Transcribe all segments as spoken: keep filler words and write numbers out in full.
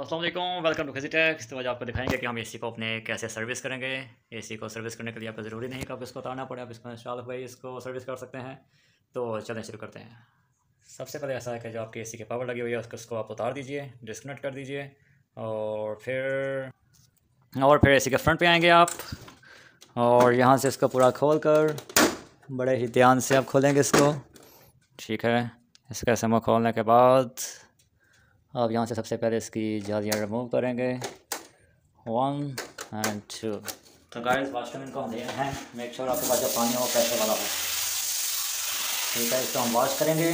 अस्सलाम वालेकुम, welcome to खिज़ी take. तो आज आपको दिखाएंगे कि हम एसी को अपने कैसे सर्विस करेंगे। एसी को सर्विस करने के लिए आपको ज़रूरी नहीं कि आप इसको उतारना पड़े, आप इसको इंस्टॉल भाई इसको सर्विस कर सकते हैं। तो चलें शुरू करते हैं। सबसे पहले ऐसा है कि जो आपके एसी की पावर लगी हुई है उसको उसको आप उतार दीजिए, डिस्कनेक्ट कर दीजिए और फिर और फिर एसी के फ्रंट पर आएँगे आप और यहाँ से इसको पूरा खोल कर बड़े ही ध्यान से आप खोलेंगे इसको। ठीक है, इसका समो खोलने के बाद अब यहाँ से सबसे पहले इसकी जालियाँ रिमूव करेंगे, वन एंड टू। तो गाइस वाशरूम इनको हम ले रहे हैं, मेक श्योर आपके पास जो पानी हो प्रेशर वाला हो। ठीक है, इसको हम वॉश करेंगे।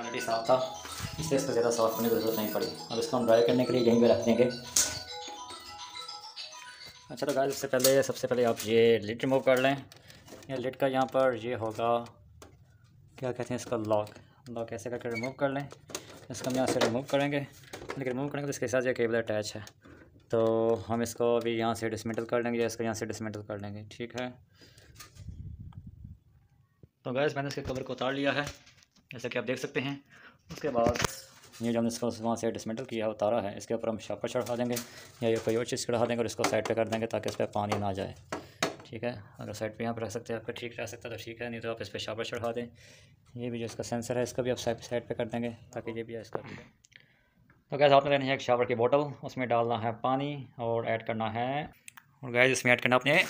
ऑलरेडी साफ था इससे इसको ज़्यादा साफ करने की जरूरत नहीं पड़ी। अब इसको हम ड्राई करने के लिए यहीं पर रख देंगे। अच्छा, तो गाइस इससे पहले सबसे पहले आप ये लिड रिमूव कर लें। ये लिड का यहाँ पर ये होगा, क्या कहते हैं इसका, लॉक। लॉक ऐसे करके रिमूव कर लें। इसको हम यहाँ से रिमूव करेंगे, लेकिन रिमूव करेंगे तो इसके साथ ये केबल अटैच है, तो हम इसको अभी यहाँ से डिसमेंटल कर लेंगे या इसको यहाँ से डिसमेंटल कर लेंगे। ठीक है, तो गाइस मैंने इसके कवर को उतार लिया है जैसा कि आप देख सकते हैं। उसके बाद ये जो हमने इसको वहाँ से डिसमेंटल किया है उतारा है, इसके ऊपर हम शॉपर चढ़ा देंगे या ये कोई और चीज़ चढ़ा देंगे और इसको साइड पर कर देंगे ताकि इस पर पानी ना जाए। ठीक है, अगर साइड पे यहाँ पर रख सकते हैं आपका ठीक रह सकता है तो ठीक है, नहीं तो आप इस पर शापर चढ़ा दें। ये भी जो इसका सेंसर है इसका भी आप साइड साइड पे कर देंगे ताकि ये भी इसका भी। तो गैस आपने लेनी है एक शावर की बोतल, उसमें डालना है पानी और ऐड करना है, और गैस इसमें ऐड करना अपने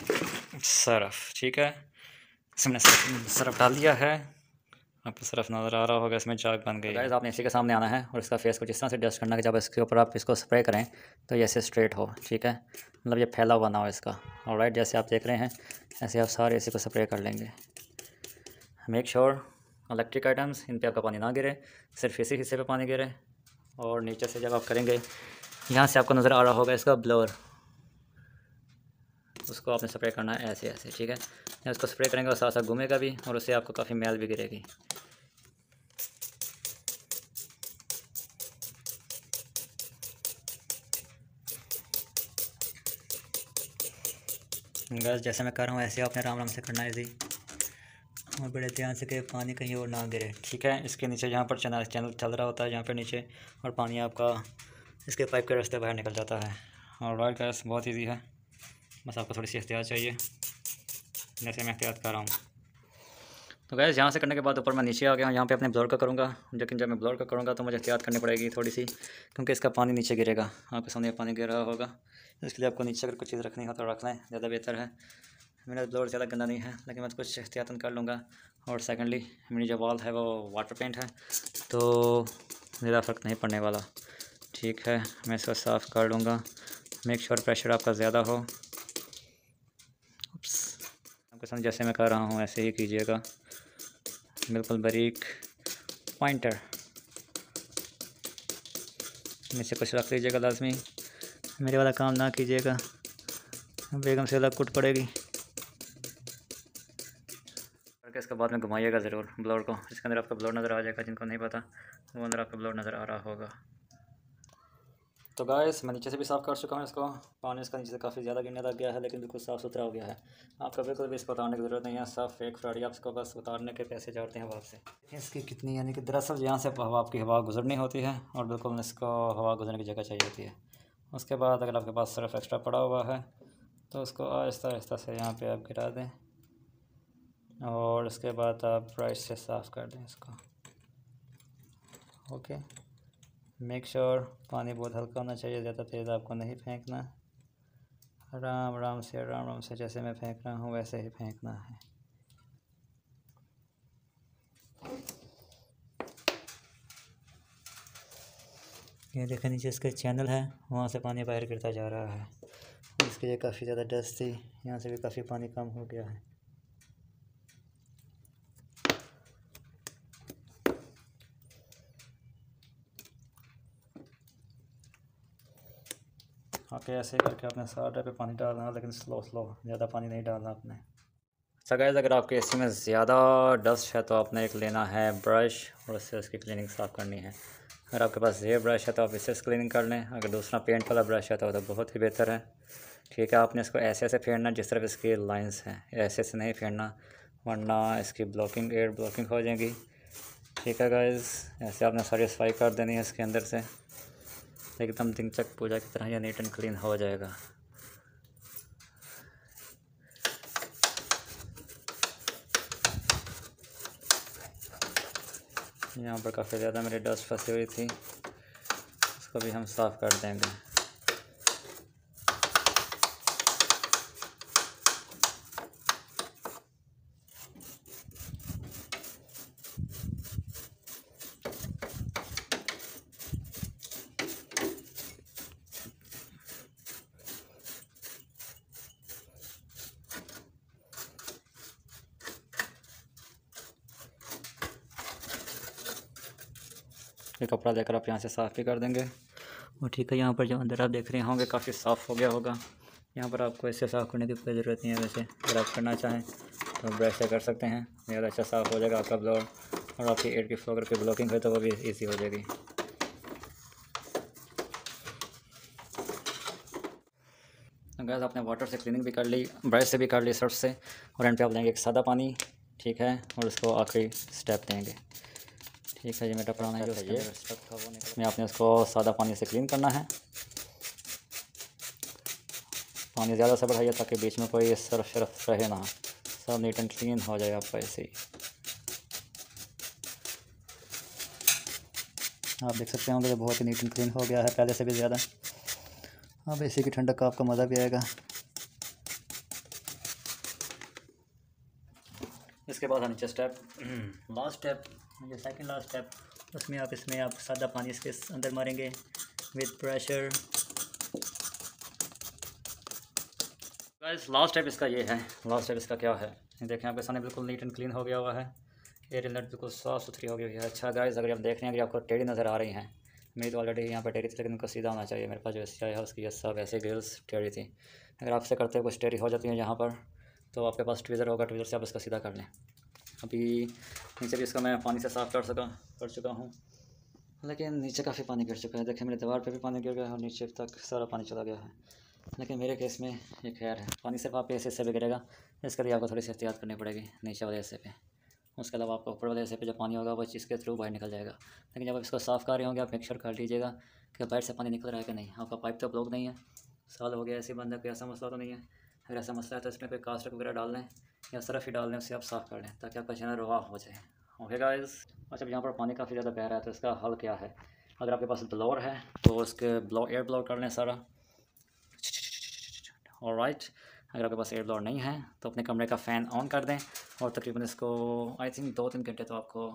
सरफ। ठीक है, इसमें सरफ डाल दिया है, आपको सरफ नज़र आ रहा होगा, इसमें चाक बन गई। गैस आपने इसी के सामने आना है और इसका फेस कुछ इस तरह से एडजस्ट करना है कि जब इसके ऊपर आप इसको स्प्रे करें तो ये ऐसे स्ट्रेट हो। ठीक है, मतलब ये फैला हुआ ना हो इसका। और राइट, जैसे आप देख रहे हैं ऐसे आप सारे इसी को स्प्रे कर लेंगे। मेक श्योर इलेक्ट्रिक आइटम्स इन पर आपका पानी ना गिरे, सिर्फ इसी हिस्से पर पानी गिरे। और नीचे से जब आप करेंगे, यहाँ से आपको नज़र आ रहा होगा इसका ब्लोअर, उसको आपने स्प्रे करना है ऐसे ऐसे। ठीक है, उसको स्प्रे करेंगे और साथ साथ घूमेगा भी और उससे आपको काफ़ी मैल भी गिरेगी। गैस जैसे मैं कर रहा हूँ ऐसे आपने आराम आराम से करना है जी, और बड़े ध्यान से कि पानी कहीं और ना गिरे। ठीक है, इसके नीचे यहाँ पर चैनल चैनल चल रहा होता है यहाँ पर नीचे, और पानी आपका इसके पाइप के रास्ते बाहर निकल जाता है। और राइट गैस बहुत ईजी है, बस आपको थोड़ी सी एहतियात चाहिए, जैसे मैं एहतियात कर रहा हूँ। तो गैस यहाँ से करने के बाद ऊपर मैं नीचे आ गया हूँ, यहाँ पे अपने ब्लोअर का करूँगा, लेकिन जब मैं ब्लोअर का करूँगा तो मुझे एहतियात करनी पड़ेगी थोड़ी सी, क्योंकि इसका पानी नीचे गिरेगा, आपके सामने पानी गिर रहा होगा। इसलिए आपको नीचे अगर कुछ चीज़ रखनी हो तो रख लें, ज़्यादा बेहतर है। मेरा ब्लोअर ज़्यादा गंदा नहीं है, लेकिन मैं कुछ एहतियातन कर लूँगा। और सेकेंडली मेरी जो वॉल है वो वाटर पेंट है, तो ज़्यादा फ़र्क नहीं पड़ने वाला। ठीक है, मैं इसको साफ़ कर लूँगा। मेक श्योर प्रेशर आपका ज़्यादा हो। पसंद जैसे मैं कर रहा हूँ ऐसे ही कीजिएगा, बिल्कुल बारीक पॉइंटर। नीचे कुछ रख लीजिएगा लाजमी, मेरे वाला काम ना कीजिएगा, बेगम से अलग कुट पड़ेगी। करके इसके बाद में घुमाइएगा ज़रूर ब्लोअर को, इसके अंदर आपका ब्लोअर नज़र आ जाएगा। जिनको नहीं पता वो अंदर आपका ब्लोअर नज़र आ रहा होगा। तो गाइस मैं नीचे से भी साफ़ कर चुका हूँ इसको, पानी इसका नीचे से काफ़ी ज़्यादा गिरने लग गया है, लेकिन बिल्कुल साफ़ सुथरा हो गया है। आपको बिल्कुल भी इसको उतारने की ज़रूरत नहीं है, साफ फेक फ्राड़ी आप इसको बस उतारने के पैसे जाते हैं वापस से। इसकी कितनी यानी कि दरअसल यहाँ से हवा आपकी हवा गुजरनी होती है और बिल्कुल इसको हवा गुजरने की जगह चाहिए होती है। उसके बाद अगर आपके पास सिर्फ एक्स्ट्रा पड़ा हुआ है तो उसको आहिस्ता आहिस्ता से यहाँ पर आप गिरा दें और उसके बाद आप ब्रश से साफ़ कर दें इसको। ओके, मेक श्योर पानी बहुत हल्का होना चाहिए, ज़्यादा तेज़ आपको नहीं फेंकना। आराम आराम से आराम आराम से जैसे मैं फेंक रहा हूँ वैसे ही फेंकना है। ये देखें नीचे इसके चैनल है, वहाँ से पानी बाहर गिरता जा रहा है। इसके लिए काफ़ी ज़्यादा डस्ट थी, यहाँ से भी काफ़ी पानी कम हो गया है। ओके, ऐसे करके आपने सारे पे पानी डालना है, लेकिन स्लो स्लो, ज़्यादा पानी नहीं डालना आपने। अच्छा गाइस, अगर आपके एसी में ज़्यादा डस्ट है तो आपने एक लेना है ब्रश और उससे उसकी क्लीनिंग साफ़ करनी है। अगर आपके पास ये ब्रश है तो आप इससे क्लीनिंग कर लें। अगर दूसरा पेंट वाला ब्रश है तो, तो बहुत ही बेहतर है। ठीक है, आपने इसको ऐसे ऐसे फेरना जिस तरफ इसकी लाइन्स हैं, ऐसे ऐसे नहीं फेरना। वरना इसकी ब्लॉकिंग एयर ब्लॉकिंग हो जाएगी। ठीक है गाइज़, ऐसे आपने सैटिस्फाई कर देनी है इसके अंदर से, एकदम टिंगचक पूजा की तरह यह नीट एंड क्लीन हो जाएगा। यहाँ पर काफ़ी ज़्यादा मेरी डस्ट फंसी हुई थी, इसको भी हम साफ़ कर देंगे। ये कपड़ा लेकर आप यहाँ से साफ़ भी कर देंगे। और ठीक है, यहाँ पर जो अंदर आप देख रहे होंगे काफ़ी साफ़ हो गया होगा। यहाँ पर आपको ऐसे साफ़ करने की कोई ज़रूरत नहीं है। वैसे अगर आप करना चाहें तो ब्रश से कर सकते हैं, ज़्यादा अच्छा साफ़ हो जाएगा आपका ब्लॉर। और आपकी एयर की फ्लो की ब्लॉकिंग है तो वो भी ईजी हो जाएगी। अगर आपने वाटर से क्लीनिंग भी कर ली, ब्रश से भी कर ली, सर्फ से, और एंड पे आप लेंगे एक सादा पानी। ठीक है, और उसको आखिरी स्टेप देंगे। ठीक है, ये मेरा पुराना है जो है, इसमें आपने उसको सादा पानी से क्लीन करना है। पानी ज़्यादा से बढ़ाइए ताकि बीच में कोई सर्फ शर्फ रहे ना, सब नीट एंड क्लीन हो जाए आपका। ऐसे ही आप देख सकते होंगे बहुत ही नीट एंड क्लीन हो गया है पहले से भी ज़्यादा। अब इसी की ठंडक का आपका मज़ा भी आएगा। इसके बाद नीचे स्टेप, लास्ट स्टेप, जो सेकेंड लास्ट स्टेप, उसमें आप इसमें आप सादा पानी इसके अंदर मारेंगे with pressure. Guys, last step इसका ये है। लास्ट स्टेप इसका क्या है, देखें आपके सामने बिल्कुल नीट एंड क्लीन हो गया हुआ है। एयर इनलेट बिल्कुल साफ़ सुथरी हो गई है। अच्छा गाइस, अगर आप देख रहे हैं कि आपको टेढ़ी नज़र आ रही हैं, मेरी तो ऑलरेडी यहाँ पर टेढ़ी थी लेकिन उनको सीधा होना चाहिए। मेरे पास जो एशिया है उसकी सब ऐसे ग्रिल्स टेढ़ी थी। अगर आपसे करते हो कुछ टेढ़ी हो जाती है यहाँ पर, तो आपके पास ट्विज़र होगा, ट्विज़र से आप इसका सीधा कर लें। अभी नीचे भी इसका मैं पानी से साफ़ कर सका कर चुका हूँ, लेकिन नीचे काफ़ी पानी गिर चुका है। देखिए मेरे दीवार पे भी पानी गिर गया है और नीचे तक सारा पानी चला गया है। लेकिन मेरे केस में ये खैर है, पानी सिर्फ आपके हिस्से से भी गिरेगा। इसके लिए आपको थोड़ी सी एहतियात करनी पड़ेगी नीचे वाले हिस्से पे। उसके अलावा आपका ऊपर वाले हिस्से पे जो पानी होगा वो इसके थ्रू बाहर निकल जाएगा। लेकिन जब आप इसको साफ़ कर रहे होंगे आप मेक श्योर कर लीजिएगा कि बाहर से पानी निकल रहा है कि नहीं। आपका पाइप तो ब्लॉक नहीं है, साल हो गया ऐसे बंद है, कोई ऐसा मसला तो नहीं है। अगर ऐसा मसला है तो इसमें कोई कास्टिक वगैरह डाल लें या सर्फ ही डाल लें, उससे आप साफ़ कर लें ताकि आपका चैनल रवा हो जाए। ओके गाइज़, अच्छा यहाँ पर पानी काफ़ी ज़्यादा बह रहा है तो इसका हल क्या है। अगर आपके पास ब्लोअर है तो उसके ब्लो एयर ब्लोअर कर लें सारा। ऑलराइट, अगर आपके पास एयर ब्लोअर नहीं है तो अपने कमरे का फ़ैन ऑन कर दें और तकरीबन इसको आई थिंक दो तीन घंटे तो आपको,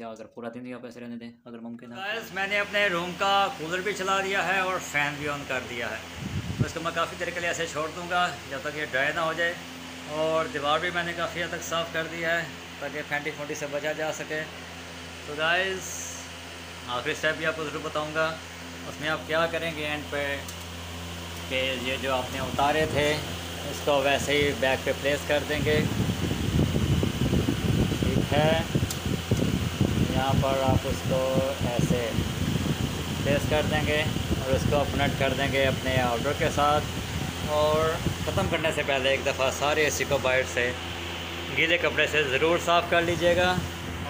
या अगर पूरा दिन भी आप ऐसे रहने दें अगर मुमकिन है। गाइज़, मैंने अपने रूम का कूलर भी चला दिया है और फ़ैन भी ऑन कर दिया है। इसको मैं काफ़ी देर के लिए ऐसे छोड़ दूंगा जब तक ये ड्राई ना हो जाए। और दीवार भी मैंने काफ़ी हद तक साफ़ कर दी है ताकि फैंटी फोटी से बचा जा सके। तो गाइस, आखिरी स्टेप भी आपको ज़रूर बताऊंगा, उसमें आप क्या करेंगे एंड पे कि ये जो आपने उतारे थे इसको वैसे ही बैग पे प्लेस कर देंगे। ठीक है, यहाँ पर आप उसको ऐसे प्लेस कर देंगे और इसको कनेक्ट कर देंगे अपने ऑर्डर के साथ। और ख़त्म करने से पहले एक दफ़ा सारे एसी को बाहर से गीले कपड़े से ज़रूर साफ़ कर लीजिएगा।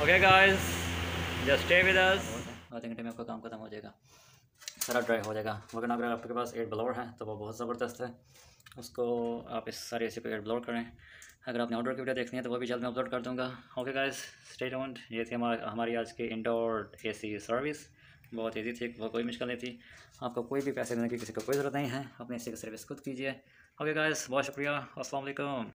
Okay guys, just stay with us. आधे घंटे में आपका काम खत्म हो जाएगा, सारा ड्राई हो जाएगा। वरना अगर आपके पास एयर ब्लोअर है तो वो बहुत ज़बरदस्त है, उसको आप इस सारे एसी को एयर ब्लोअर करें। अगर आपने ऑर्डर की वीडियो देखनी है तो वो भी जल्द मैं अपलोड कर दूँगा। Okay guys, stay tuned. ये थी हमारी आज की इंडोर एसी सर्विस, बहुत ईजी थी, वो कोई मुश्किल नहीं थी। आपको कोई भी पैसे देने की किसी को कोई ज़रूरत नहीं है, अपने इसी की सर्विस खुद कीजिए। ओके गाइस, बहुत शुक्रिया, अस्सलाम वालेकुम।